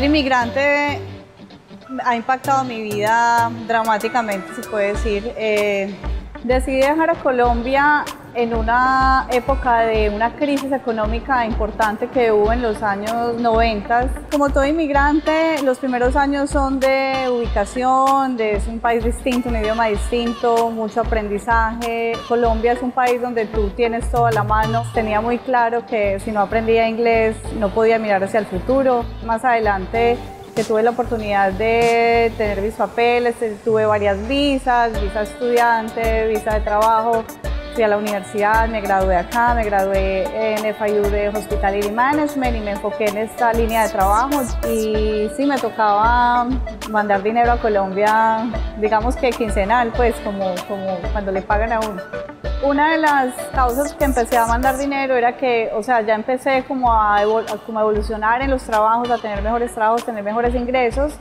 ser inmigrante ha impactado mi vida dramáticamente, se puede decir. Decidí dejar a Colombia en una época de una crisis económica importante que hubo en los años 90. Como todo inmigrante, los primeros años son de ubicación, es un país distinto, un idioma distinto, mucho aprendizaje. Colombia es un país donde tú tienes todo a la mano. Tenía muy claro que si no aprendía inglés no podía mirar hacia el futuro. Más adelante, que tuve la oportunidad de tener mis papeles, tuve varias visas, visa estudiante, visa de trabajo, fui a la universidad, me gradué acá, me gradué en FIU de Hospitality Management y me enfoqué en esta línea de trabajo. Y sí, me tocaba mandar dinero a Colombia, digamos que quincenal, pues como cuando le pagan a uno. Una de las causas que empecé a mandar dinero era que, ya empecé como a evolucionar en los trabajos, a tener mejores trabajos, tener mejores ingresos,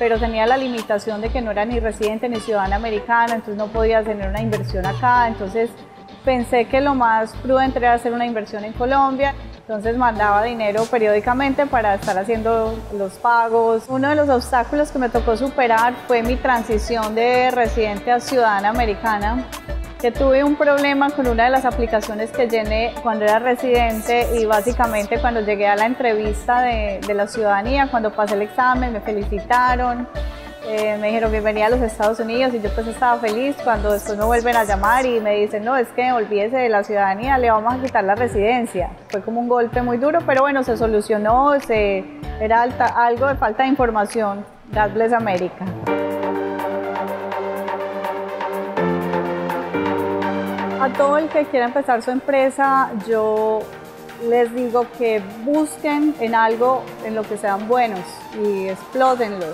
pero tenía la limitación de que no era ni residente ni ciudadana americana, entonces no podía tener una inversión acá, entonces pensé que lo más prudente era hacer una inversión en Colombia. Entonces mandaba dinero periódicamente para estar haciendo los pagos. Uno de los obstáculos que me tocó superar fue mi transición de residente a ciudadana americana, que tuve un problema con una de las aplicaciones que llené cuando era residente y básicamente cuando llegué a la entrevista de la ciudadanía, cuando pasé el examen, me felicitaron, me dijeron que venía a los Estados Unidos y yo pues estaba feliz cuando después me vuelven a llamar y me dicen no, es que olvídese de la ciudadanía, le vamos a quitar la residencia. Fue como un golpe muy duro, pero bueno, se solucionó, era algo de falta de información. God bless America. A todo el que quiera empezar su empresa, yo les digo que busquen en algo en lo que sean buenos y explótenlo.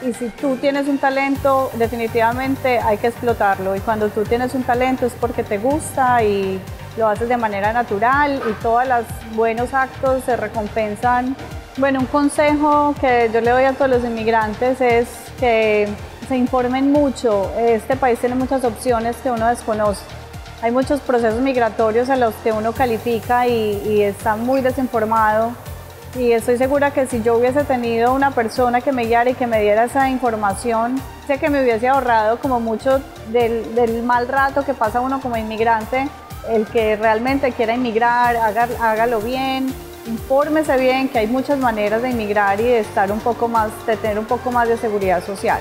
Y si tú tienes un talento, definitivamente hay que explotarlo. Y cuando tú tienes un talento es porque te gusta y lo haces de manera natural y todos los buenos actos se recompensan. Bueno, un consejo que yo le doy a todos los inmigrantes es que se informen mucho. Este país tiene muchas opciones que uno desconoce. Hay muchos procesos migratorios a los que uno califica y está muy desinformado. Y estoy segura que si yo hubiese tenido una persona que me guiara y que me diera esa información, sé que me hubiese ahorrado como mucho del mal rato que pasa uno como inmigrante. El que realmente quiera inmigrar, hágalo bien, infórmese bien, que hay muchas maneras de inmigrar y de tener un poco más de seguridad social.